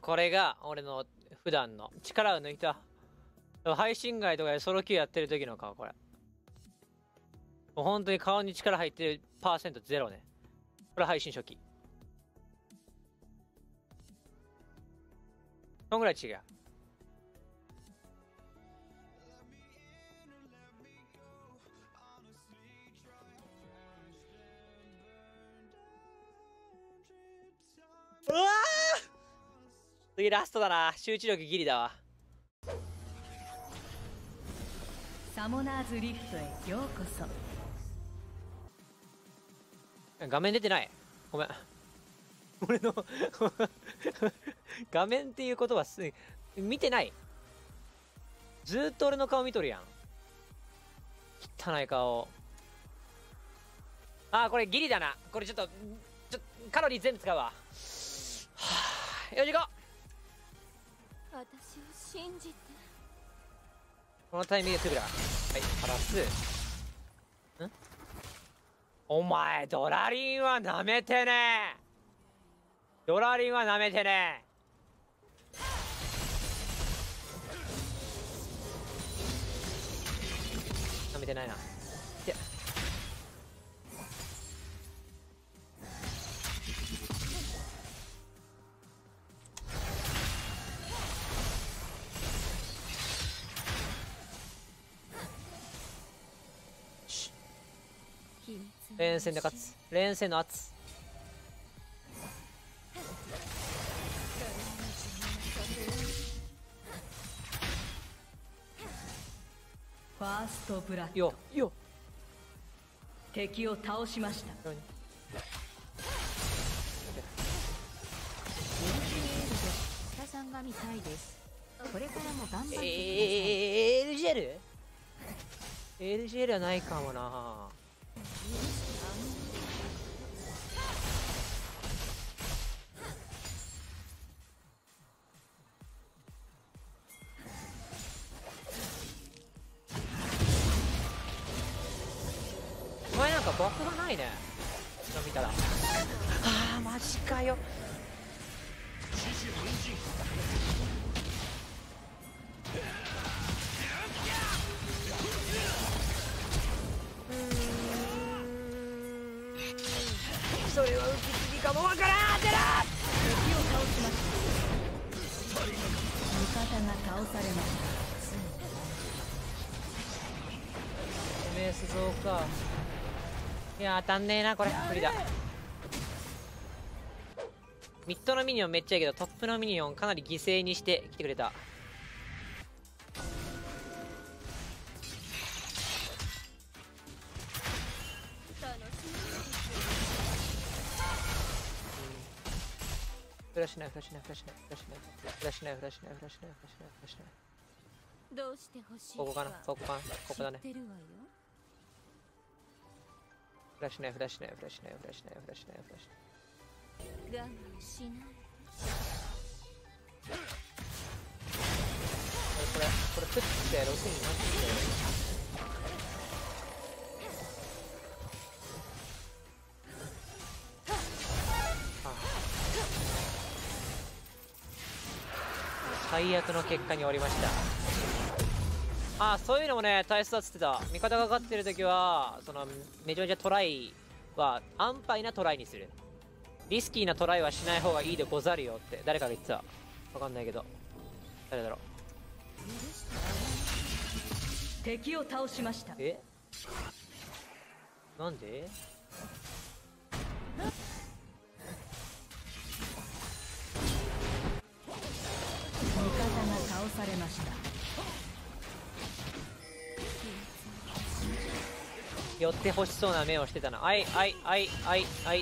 これが俺の普段の力を抜いた配信外とかでソロ級やってる時の顔、これ。もう本当に顔に力入ってるパーセントゼロね。これ配信初期。そんぐらい違う。うわー、次ラストだな。集中力ギリだわ。サモナーズリフトへようこそ。画面出てない、ごめん。俺の画面っていう言葉見てない。ずーっと俺の顔見とるやん。汚い顔。あー、これギリだな。これちょっとカロリー全部使うわ。よし行こう。私を信じて。このタイミングでくる。はい、プラス。ん？お前ドラリンはなめてね。ドラリンはなめてね。なめてないな。連戦で勝つ。連戦の圧。ファーストブラッド。よよ。敵を倒しました。北さんが見たいです。これからも頑張ってください。LGL？LGL はないかもな。お前なんかバフがないね。今見たら。ああ、マジかよ。それは受け継ぎかもわからん。てらー。敵を倒しました。味方が倒されました。おめえすぞーか。いや当たんねえな、これ無理だ。ミッドのミニオンめっちゃいいけど、トップのミニオンかなり犠牲にして来てくれた。フラッシュない。どうして欲しいか。ここかな、ここかな、ここだね。フラッシュない。我慢しない。これプッてやろう。最悪の結果に終わりました。あ、そういうのもね、大切だっつってた。味方が勝ってる時はそのめちゃめちゃトライは安牌なトライにする、リスキーなトライはしない方がいいでござるよって誰かが言ってた。分かんないけど誰だろう。敵を倒しました。え、なんで倒されました。寄ってほしそうな目をしてたな。あい、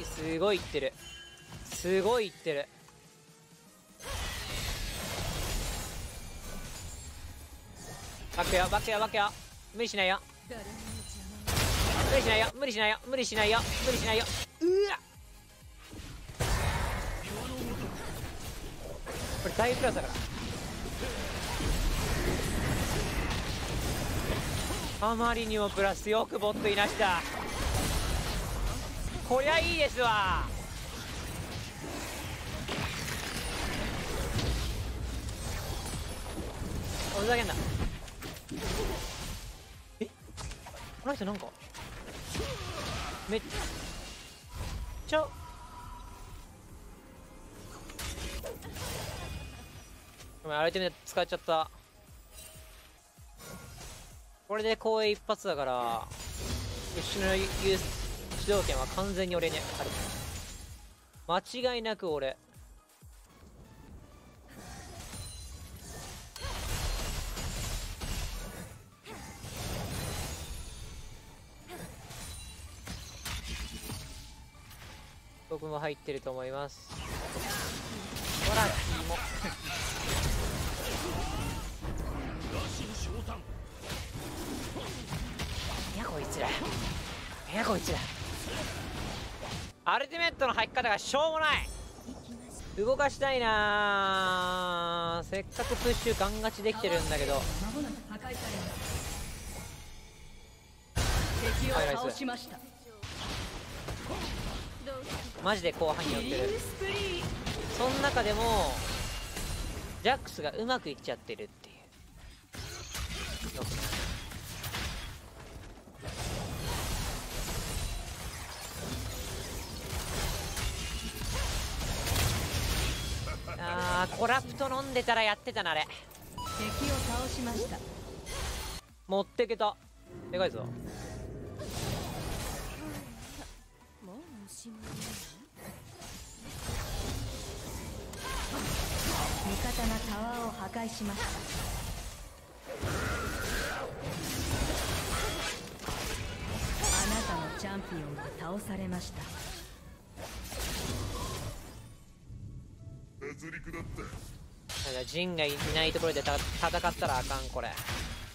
すごい言ってる。バックよ。無理しないよ。うわっ、これ大プラスだから。あまりにもプラス。よくボットいなした。こりゃいいですわ。おふざけんな。え、この人なんかめっちゃごめん、アイテムで使っちゃった。これで攻撃一発だから、一種の主導権は完全に俺にある。間違いなく俺。僕も入ってると思います。ほらキモやこいつら、やこいつら。アルティメットの入り方がしょうもない。動かしたいな。せっかくプッシュガンガチできてるんだけど。敵を倒しました。マジで後半に寄ってる。その中でもジャックスがうまくいっちゃってるっていう。あー、コラプト飲んでたらやってたなあれ。敵を倒しました。持ってけた。でかいぞ。味方がタワーを破壊しました。あなたのチャンピオンが倒されました。ただジンがいないところで戦ったらあかん。これ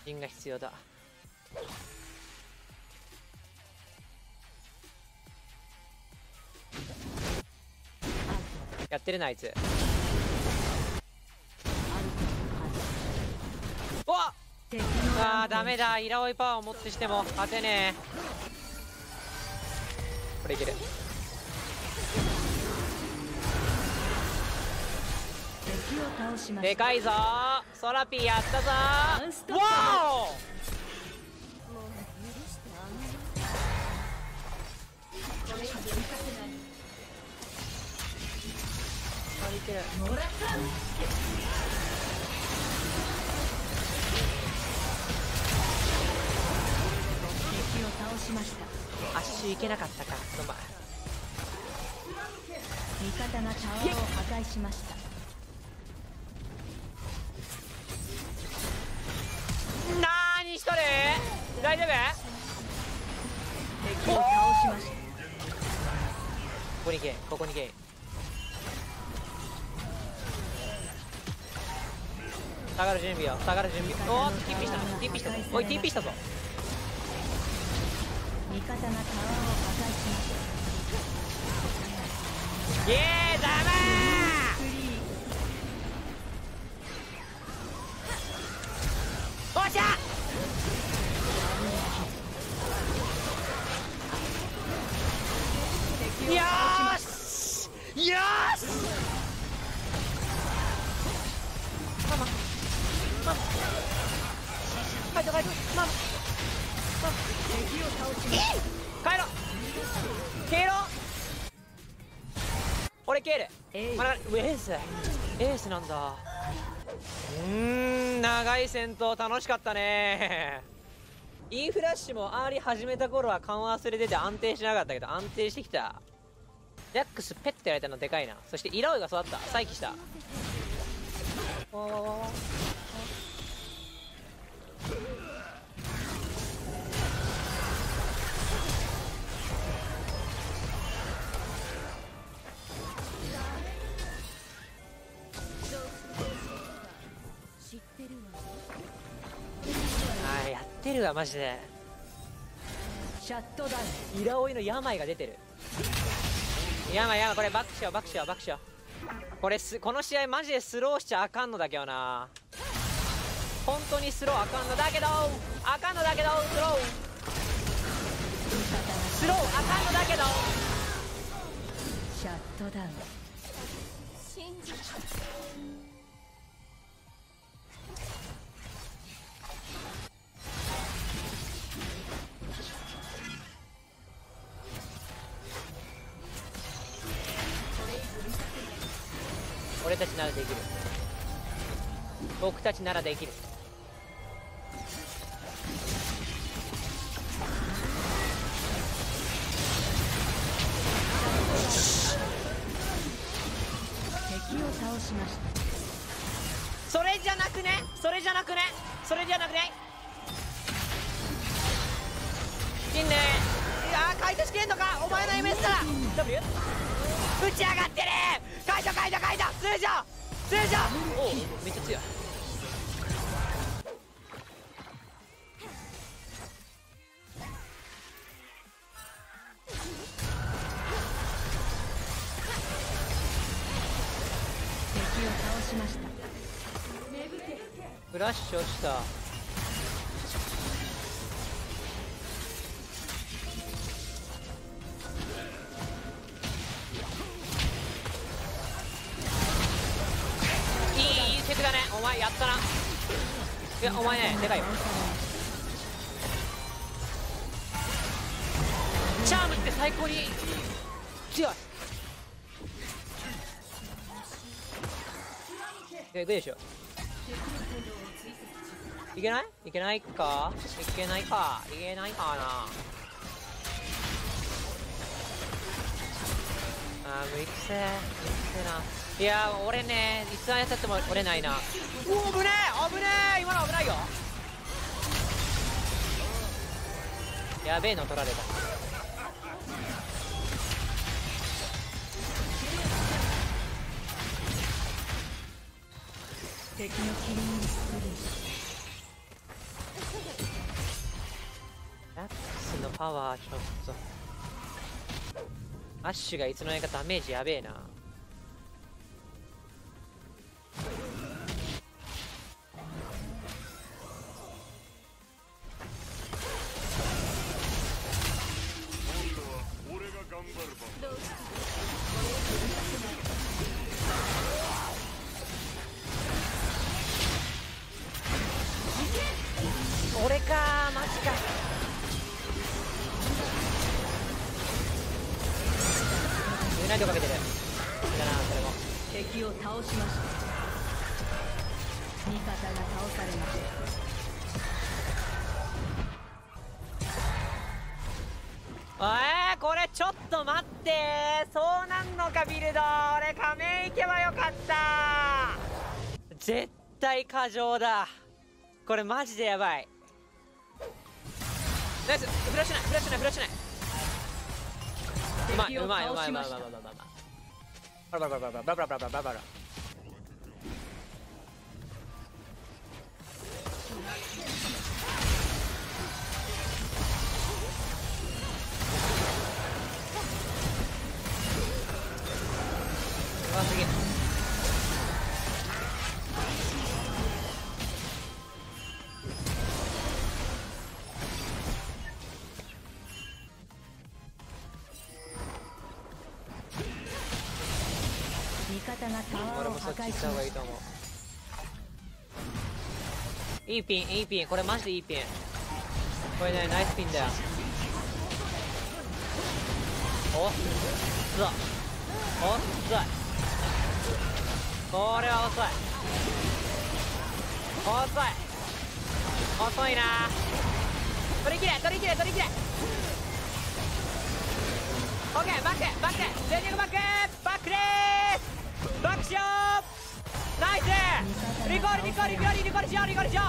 ジンが必要だ。やってるなあいつ。おわっ、あーダメだ。イラオイパワーをもってしても勝てねえ。これいける。でかいぞー。ソラピーやったぞー。わおてる。敵を倒しました。圧縮いけなかったか。そば味方がタワーを破壊しました。なーにしとる。大丈夫。敵を倒しました。ここに行け、ここに行け。下がる準備よ、下がる準備。おお、TPした、TPした。おい、TPしたぞ。味方がタワーを破壊しました。イエーイ、ダメー。おっしゃ。よし。よし。ママ、ファイトファイト、ママ、敵を倒しました。帰ろ、帰ろ。俺ケール。エースなんだ。長い戦闘楽しかったね。Eフラッシュもアーリー始めた頃は緩和忘れてて安定しなかったけど安定してきた。ジャックスペッてやられたのでかいな。そしてイラオイが育った。再起した。わわわわ。あーやってるわマジで。シャットダウン。イラオイの病が出てる。病、病。これバックしよう、バックしよう、バックしよう。これこの試合マジでスローしちゃあかんのだけよな。本当にスローあかんのだけど、あかんのだけど、スローあかんのだけど。シャットダウン。俺たちならできる。僕たちならできる。敵を倒しました。それじゃなくね、それじゃなくね、それじゃなくね。いいね。ああ、解除してんのかお前の MS だ。 W 打ち上がってる。解除解除解除。通常通常。おお、めっちゃ強い。敵を倒しました。フラッシュをした。お前やったな。いやお前ね、でかいよ。チャームって最高に強い。いくでしょ。いけないいけないかいけないかいけないかなあ。無理くせえ、無理くせえな。いやー俺ね、いつあやっても折れないな。うお、危ねえ危ねえ、今の危ないよ。やべえの取られた。敵の切りにする。ラックスのパワーちょっとアッシュがいつの間にかダメージやべえな。俺かー、マジか。ユナイトかけてる。だな、それも。敵を倒しました。味方が倒されました。これちょっと待ってー。そうなんのかビルド。俺仮面行けばよかったー。絶対過剰だ。これマジでやばい。ナイス。フラッシュない、フラッシュない、フラッシュない。うまいうまい。バラバラバラバラバラバラバラ。あ、すげえ。俺もそっち行った方がいいと思う。いいピン、いいピン、これマジでいいピン。これね、ナイスピンだよ。おっつだ、おっつだ、これは遅い遅い遅いな。取り切れ取り切れ取り切れ。オッケー、バックバック、レジェンドバックバックでーす。バックしよう。ナイス。リコールリコールリコールリコールしよう、リコールしよ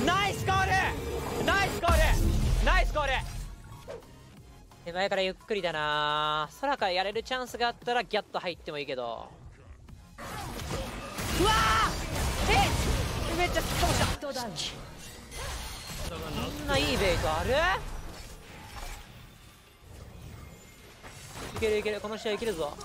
う。ナイスコールナイスコールナイスコール。手前からゆっくりだな。空からやれるチャンスがあったらギャッと入ってもいいけど。うわー、めっちゃ突っ込んだ。こんないいベイトある？いけるいける、この試合いけるぞ。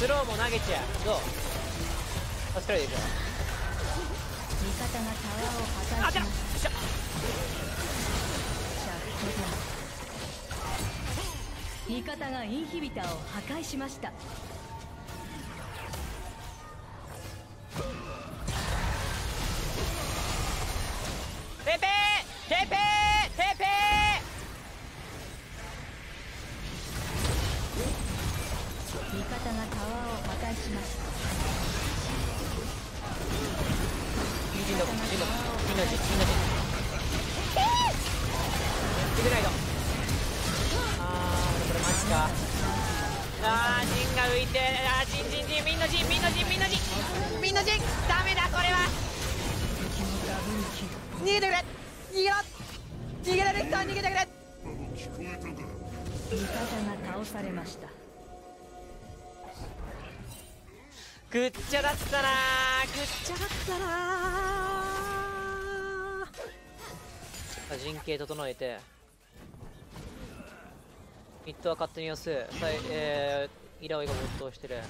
スローも投げちゃう。どう？あ、疲れてる。あ、じゃあ、よっしゃ。味方がインヒビターを破壊しました。味方がタワーを破壊しました。あー、陣が浮いて、あー、陣、みんの陣、ダメだ、これは。逃げてくれ、逃げてくれ。味方が倒されました。ぐっちゃだったな、陣形整えて。ミッドは勝手に寄せ、イラオイが没頭してる。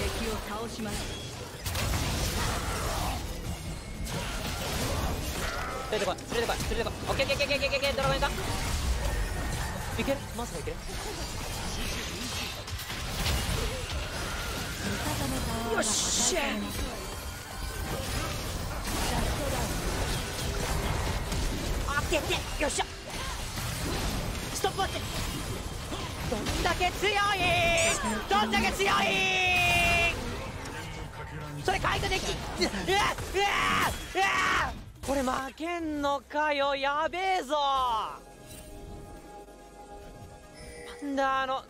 敵を倒します。連れてこい。オッケーオッケー、ドラマいかいける、マスターいける。よっしゃ、よっしゃ、ストップ待って。どんだけ強い、それ解除でき、これ負けんのかよ、やべえぞ。なんだあの、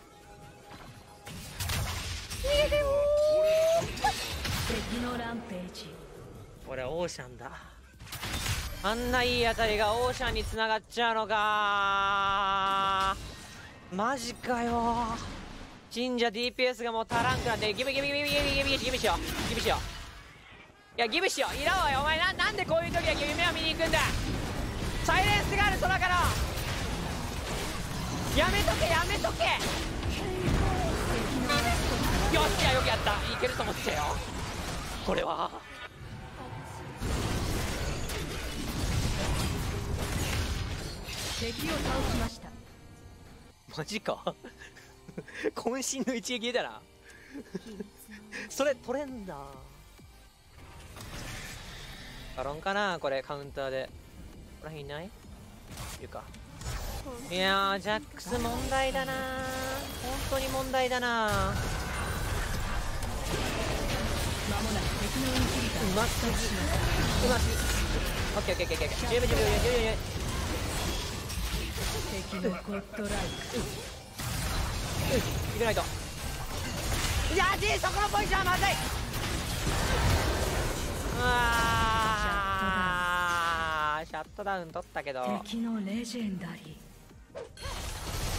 敵のランページ、これはオーシャンだ。あんないい当たりがオーシャンに繋がっちゃうのかー、マジかよー。神社 DPS がもう足らんくなって、ギブしよう。いや、ギブしよう。いらんわよ、お前。なんでこういう時だけ夢を見に行くんだ。サイレンスがある空から、やめとけ。よっしゃ、よくやった、いけると思ってたよ、これは。敵を倒しました。マジか渾身の一撃だなそれ取れんだ。バロンかな、これカウンターで。これいないいうか、いやー、ジャックス問題だな、本当に問題だな。うますぎ。オッケーオッケー。10秒。いけないと。いや、G、そこのポジションはまずい。ああ、シャットダウン取ったけど。敵のレジェンダリー。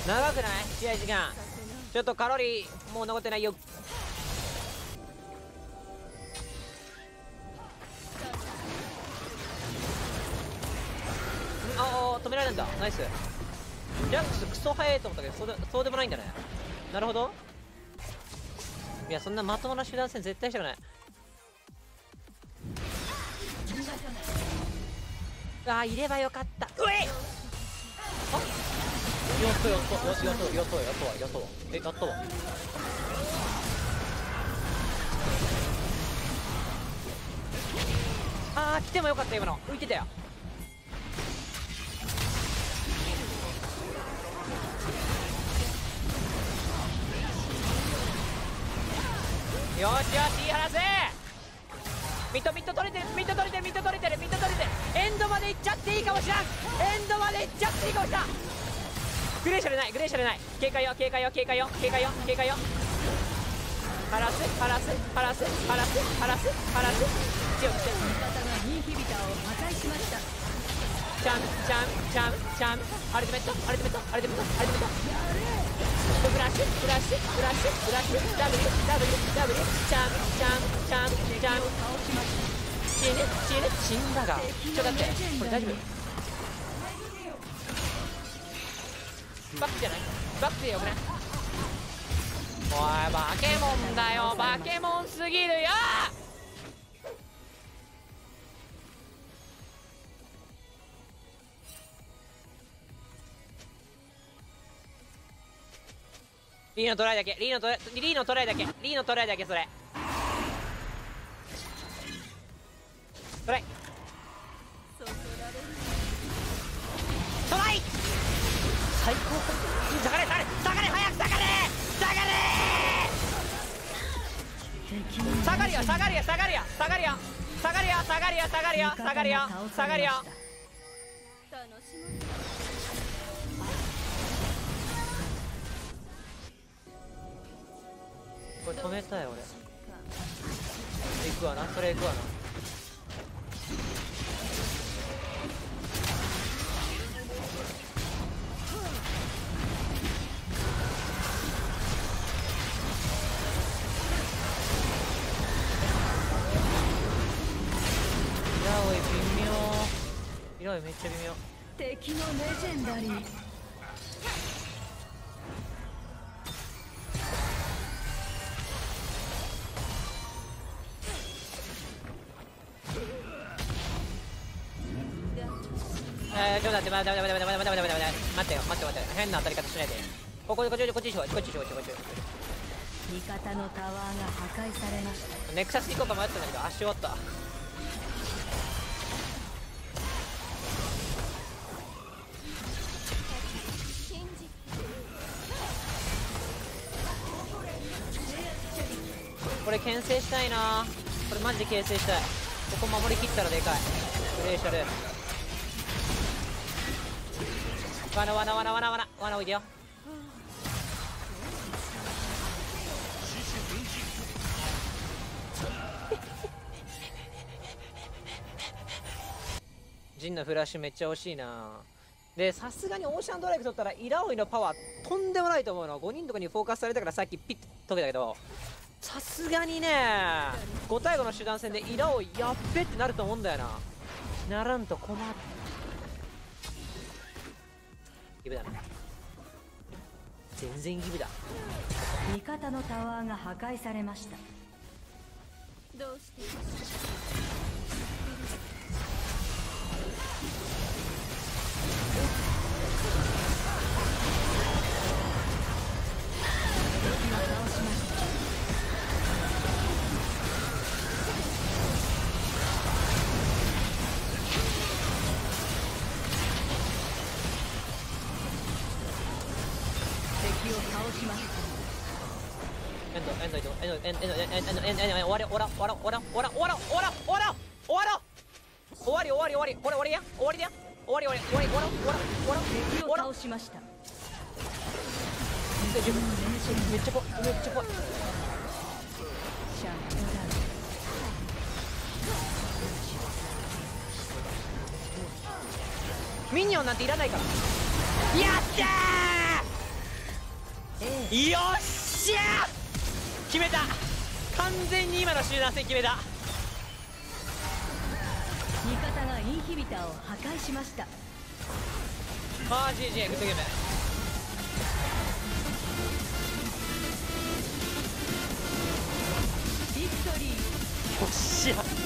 長くない？試合時間。ちょっとカロリーもう残ってないよ。ああ、止められるんだ。ナイス。ジャックスクソ速いと思ったけど、そうでもないんだね。なるほど。いや、そんなまともな集団戦絶対したくない。ああ、いればよかった。うえっ、あっ、やっとわ。ああ、来てもよかった、今の浮いてたよ。よし、言い放せ。ミッド取れてる。エンドまで行っちゃっていいかもしらん。グレーシャルない。警戒よ。ハラス。強くして。味方がインヒビターを破壊しました。チャン。アルティメット。フラッシュ、ダブル、チャン。死んだが、ちょっと待って、これ大丈夫？バックでよくない？おい、バケモンだよ、バケモンすぎるよ。リーのトライだけ、リーのトライだけそれトライ最高。下がれ下がれ早く下がれよこれ止めたい俺。行くわなそれ行くわな。めっちゃ微妙。敵のレジェンダリー。ちょっと待って待って変な当たり方しないで。こっち味方のタワーが破壊されました。ネクサス行こうか迷ったんだけど足終わった。これ牽制したいな。これマジで牽制したい。ここ守りきったらでかい。グレーシャル罠おいでよ。ジンのフラッシュめっちゃ惜しいな。でさすがにオーシャンドライブ取ったらイラオイのパワーとんでもないと思うの。5人とかにフォーカスされたからさっきピッと解けたけど、さすがにね5対5の集団戦でイラをやっべってなると思うんだよな。ならんと困る。ギブだね。全然ギブだ。味方のタワーが破壊されました。どうしてミニオンなんていらないから。やったーよっしゃー決めた。完全に今の集団戦決めた。味方がインヒビターを破壊しました。ああ GG グッドゲーム。ビクトリー。よっしゃ